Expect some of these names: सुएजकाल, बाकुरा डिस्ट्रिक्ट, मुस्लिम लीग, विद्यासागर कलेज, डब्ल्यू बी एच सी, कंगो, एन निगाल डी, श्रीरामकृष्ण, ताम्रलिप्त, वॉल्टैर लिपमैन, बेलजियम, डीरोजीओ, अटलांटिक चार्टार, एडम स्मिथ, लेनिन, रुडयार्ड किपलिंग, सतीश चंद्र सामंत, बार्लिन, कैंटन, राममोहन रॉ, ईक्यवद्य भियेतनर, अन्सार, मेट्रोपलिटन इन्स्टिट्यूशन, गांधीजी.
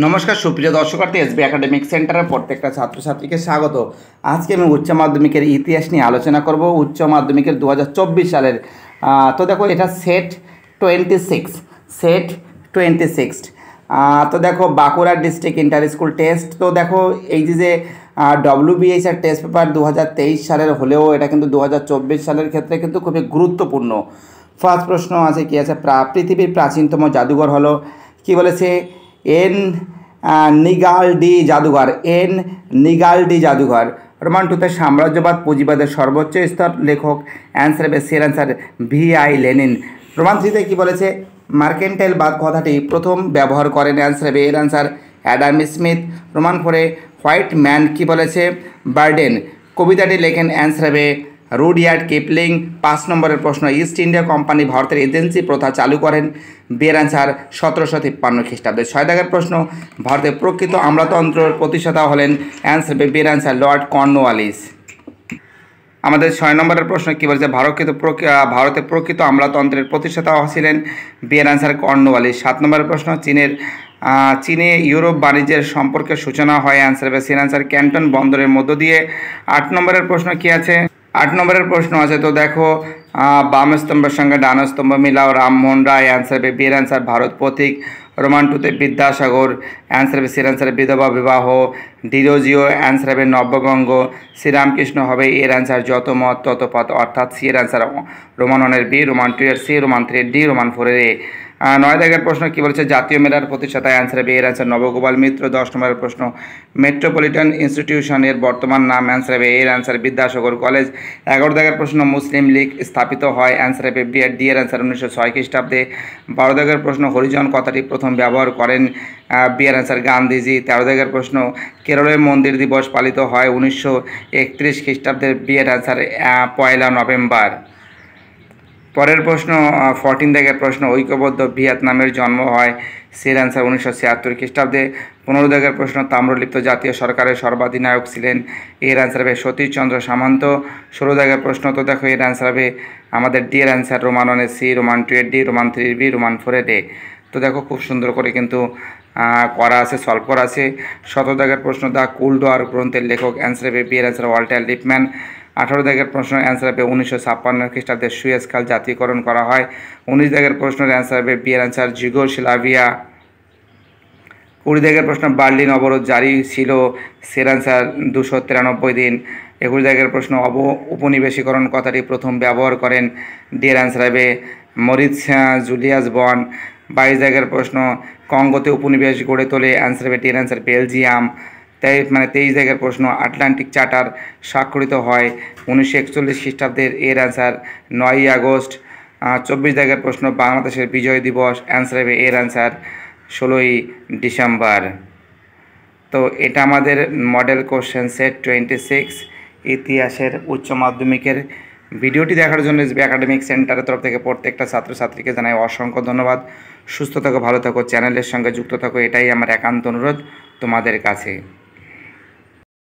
नमस्कार सुप्रिय दर्शकार्थी एसबी एकेडमिक सेंटर प्रत्येक छात्र छात्री के स्वागत। आज के उच्च माध्यमिक इतिहास नहीं आलोचना करब। उच्च माध्यमिक 2024 साल तो देखो ये सेट 26 सेट 26 तो देखो बाकुरा डिस्ट्रिक्ट inter school test. तो देखो ये डब्ल्यू बी एच सी test paper 2023 साल होलेও এটা কিন্তু 2024 साल क्षेत्र में खूब गुरुत्वपूर्ण। फार्स्ट प्रश्न आज कि पृथिवीर प्राचीनतम जादूघर हलो कि एन निगाल डी जादूघर। एन निगाल डी जादूघर रोमांटुते साम्राज्यवाद पुँजीवाद सर्वोच्च स्तर लेखक अन्सार बे सेर अन्सार भि आई लेनिन। रोमांथ्रीते कि बोलेছে मार्केंटाइल बाद कथाटी प्रथम व्यवहार करें अन्सार बे एर अन्सार एडम स्मिथ। रोमान फोरे ह्वाइट मैन कि बोलेছে बार्लिन। कविताटी लेखें अन्सार बे रुडयार्ड किपलिंग। 5 नम्बर प्रश्न East India Company Bharat agency प्रथा चालू करें बेर अन्सार 1753 ख्रीटाब्दे। 6 दागर प्रश्न भारत प्रकृत आम्रतंत्र प्रतिष्ठा हलन अन्सार बेर अन्सार लॉर्ड कॉर्नवालिस। 6 नम्बर प्रश्न कि भारत प्रकृत आम्रतंत्र प्रतिष्ठा हलन बेर अन्सार कॉर्नवालिस। 7 नम्बर प्रश्न चीने यूरोप वाणिज्य सम्पर्क सूचना है अन्सार बे सी अन्सार कैंटन बंदर मध्य दिए। 8 नम्बर प्रश्न कि आछे 8 नम्बर प्रश्न आज तो देखो बाम स्तम्भर संगे डान स्तम्भ मिलाओ राममोहन रॉ अन्सार बेर अन्सार भारत प्रतीक। रोमांटुते विद्यासागर अन्सार सिर अन्सार विधवा विवाह। डीरोजीओ अन्सार नवगंग। श्रीरामकृष्ण हबे एर अन्सार जत मत तत पथ अर्थात सी एर अन्सार Roman one B Roman two एर C Roman three D Roman four A. 9 दागर प्रश्न कि बोलेছে জাতীয় মেলার প্রতিষ্ঠাতা आंसर बे एर आंसर नवगोपाल मित्र। 10 नम्बर प्रश्न मेट्रोपलिटन इन्स्टिट्यूशन बर्तमान नाम आंसर बे एर आंसर विद्यासागर कलेज। 11 दागर प्रश्न मुस्लिम लीग स्थापित है आंसर बे डी एर आंसर 1906 ख्रीटाब्दे। 12 दागर प्रश्न हरिजन कथाटी प्रथम व्यवहार करें बी एर आंसर गांधीजी। 13 दागर प्रश्न केरल मंदिर दिवस पालित है 1931 ख्रीटाब्दे बी एर आंसर 1 नवेम्बर। परेर प्रश्न 14 दागर प्रश्न ईक्यवद्य भियेतनर जन्म है सेर आंसर 1976 ख्रीटाब्दे। 15 दागर प्रश्न ताम्रलिप्त जातीय सरकार सर्वाधिनायक छिलेन एर आंसर है सतीश चंद्र सामंत। 16 दागर प्रश्न तो देखो एर आंसर है डी एर answer roman one C roman two एर D roman three B roman four A डे। तो देखो खूब सुंदर करे किन्तु करा आछे सल्व करा आछे। 17 दागर प्रश्न दा कुल डोर ग्रंथेर लेखक आंसर है बी एर आंसर वॉल्टैर लिपमैन। 18 दागर प्रश्न आंसर है 1956 ख्रीटाब्दे सुएजकाल जातीयकरण करा है। 19 दागर प्रश्न आंसर है बी एर आंसर जुगोस्लाविया। 20 दागर प्रश्न बार्लिन अवरोध जारी छिल सेर आंसर 293 दिन। 21 दागर प्रश्न अब उपनिवेशीकरण कथाटी प्रथम व्यवहार करें डी एर आंसर है मरी जुलियस बन। 22 दागर प्रश्न कंगोते उपनिवेश गढ़े तोले आंसर है डी एर आंसर बेलजियम। 23 दागर प्रश्न अटलांटिक चार्टार स्वाक्षरित है 1941 ख्रीटाब्दे एर आंसर 9 अगस्ट। 24 दागर प्रश्न बांग्लादेशेर विजय दिवस आंसर है एर आंसर 16 डिसेम्बर। तो एटा आमादेर मडेल कोश्चेन सेट 26 इतिहासेर उच्च माध्यमिकेर। भिडियोटी देखार जोन्नो एसबी एकेडमिक सेंटारेर तरफ थेके प्रत्येकटा छात्र छात्रीके जानाई असंख्य धन्यवाद। सुस्थ थाको, भालो थाको, चैनलेर संगे जुक्त थाको, एटाई आमार एकान्त अनुरोध तुम्हादेर काছে।